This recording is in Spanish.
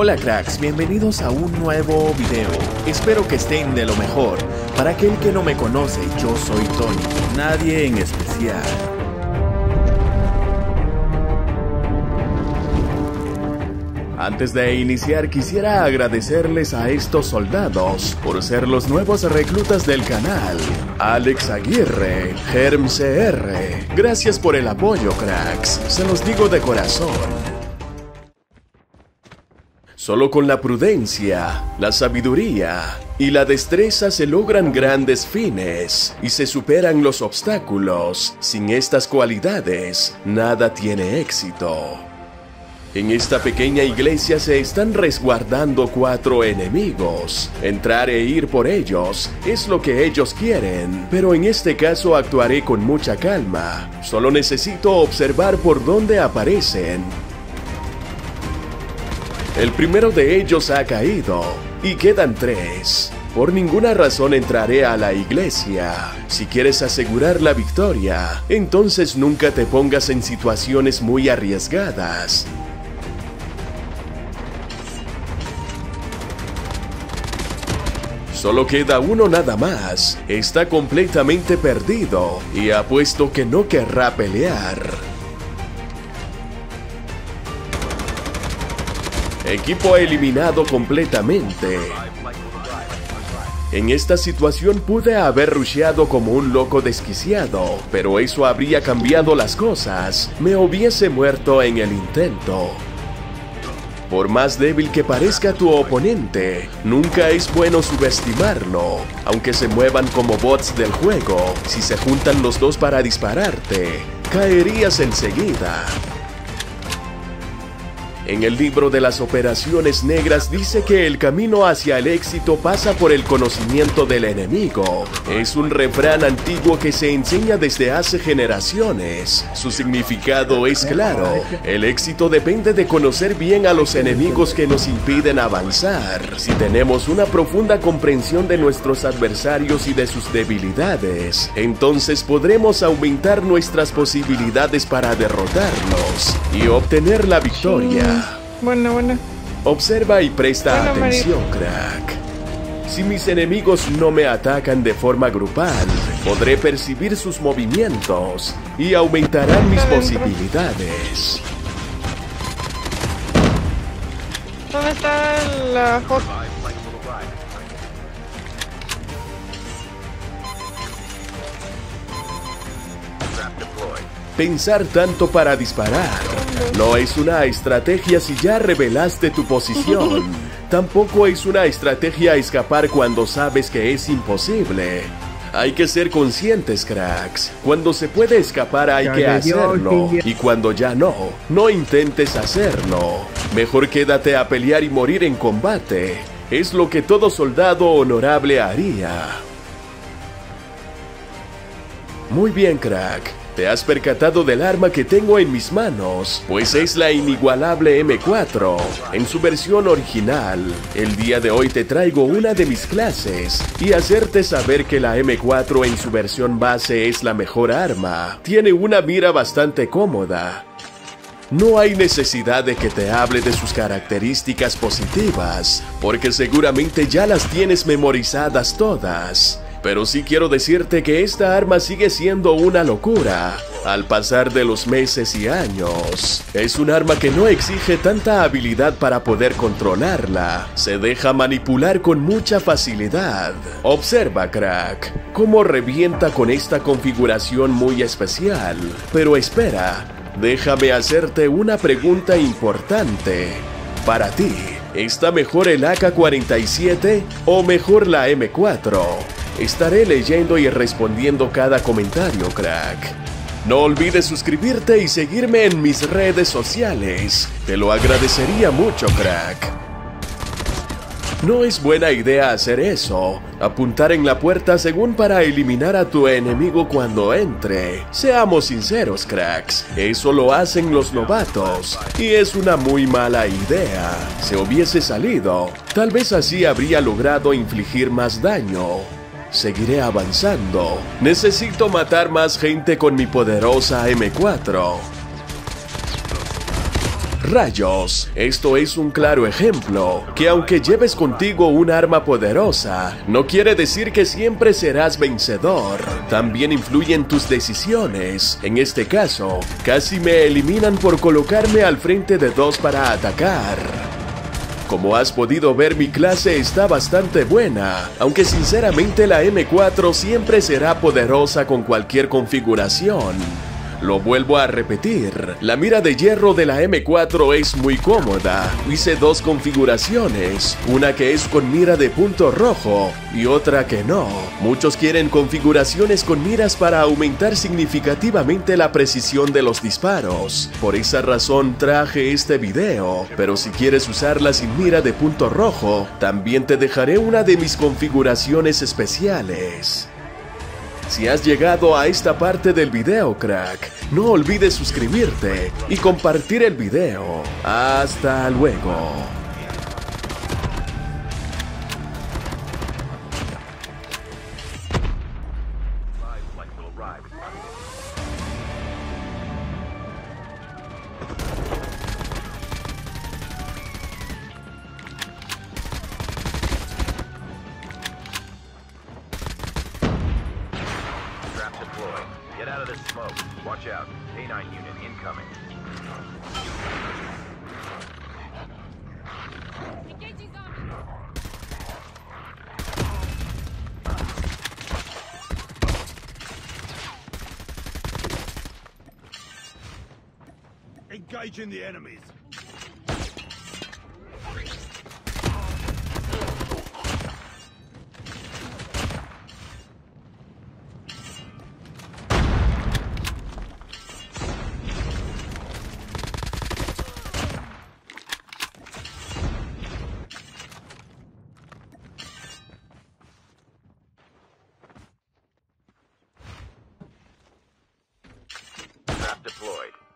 Hola cracks, bienvenidos a un nuevo video, espero que estén de lo mejor. Para aquel que no me conoce, yo soy Tony, nadie en especial. Antes de iniciar quisiera agradecerles a estos soldados por ser los nuevos reclutas del canal. Alex Aguirre, HermCR, gracias por el apoyo cracks, se los digo de corazón. Solo con la prudencia, la sabiduría y la destreza se logran grandes fines y se superan los obstáculos. Sin estas cualidades, nada tiene éxito. En esta pequeña iglesia se están resguardando 4 enemigos. Entrar e ir por ellos es lo que ellos quieren, pero en este caso actuaré con mucha calma. Solo necesito observar por dónde aparecen. El primero de ellos ha caído y quedan 3. Por ninguna razón entraré a la iglesia. Si quieres asegurar la victoria, entonces nunca te pongas en situaciones muy arriesgadas. Solo queda uno nada más. Está completamente perdido y apuesto que no querrá pelear. Equipo eliminado completamente. En esta situación pude haber rusheado como un loco desquiciado, pero eso habría cambiado las cosas. Me hubiese muerto en el intento. Por más débil que parezca tu oponente, nunca es bueno subestimarlo. Aunque se muevan como bots del juego, si se juntan los dos para dispararte, caerías enseguida. En el libro de las operaciones negras dice que el camino hacia el éxito pasa por el conocimiento del enemigo. Es un refrán antiguo que se enseña desde hace generaciones. Su significado es claro. El éxito depende de conocer bien a los enemigos que nos impiden avanzar. Si tenemos una profunda comprensión de nuestros adversarios y de sus debilidades, entonces podremos aumentar nuestras posibilidades para derrotarlos y obtener la victoria. Bueno. Observa y presta atención, crack. Si mis enemigos no me atacan de forma grupal, podré percibir sus movimientos y aumentarán mis posibilidades. ¿Dónde está la J? Pensar tanto para disparar no es una estrategia si ya revelaste tu posición. Tampoco es una estrategia escapar cuando sabes que es imposible. Hay que ser conscientes, cracks. Cuando se puede escapar hay que hacerlo. Y cuando ya no, no intentes hacerlo. Mejor quédate a pelear y morir en combate. Es lo que todo soldado honorable haría. Muy bien, crack. ¿Te has percatado del arma que tengo en mis manos? Pues es la inigualable M4, en su versión original. El día de hoy te traigo una de mis clases y hacerte saber que la M4 en su versión base es la mejor arma. Tiene una mira bastante cómoda. No hay necesidad de que te hable de sus características positivas, porque seguramente ya las tienes memorizadas todas. Pero sí quiero decirte que esta arma sigue siendo una locura al pasar de los meses y años. Es un arma que no exige tanta habilidad para poder controlarla. Se deja manipular con mucha facilidad. Observa, crack, cómo revienta con esta configuración muy especial. Pero espera, déjame hacerte una pregunta importante. Para ti, ¿está mejor el AK-47 o mejor la M4? Estaré leyendo y respondiendo cada comentario, crack. No olvides suscribirte y seguirme en mis redes sociales. Te lo agradecería mucho, crack. No es buena idea hacer eso. Apuntar en la puerta según para eliminar a tu enemigo cuando entre. Seamos sinceros, cracks. Eso lo hacen los novatos y es una muy mala idea. Si hubiese salido, tal vez así habría logrado infligir más daño. Seguiré avanzando. Necesito matar más gente con mi poderosa M4. Rayos, esto es un claro ejemplo, que aunque lleves contigo un arma poderosa, no quiere decir que siempre serás vencedor. También influyen tus decisiones. En este caso, casi me eliminan por colocarme al frente de dos para atacar. Como has podido ver, mi clase está bastante buena, aunque sinceramente la M4 siempre será poderosa con cualquier configuración. Lo vuelvo a repetir, la mira de hierro de la M4 es muy cómoda. Hice dos configuraciones, una que es con mira de punto rojo y otra que no. Muchos quieren configuraciones con miras para aumentar significativamente la precisión de los disparos. Por esa razón traje este video, pero si quieres usarla sin mira de punto rojo, también te dejaré una de mis configuraciones especiales. Si has llegado a esta parte del video, crack, no olvides suscribirte y compartir el video. Hasta luego. Get out of this smoke. Watch out. K9 unit incoming. Engaging the enemies. Deployed.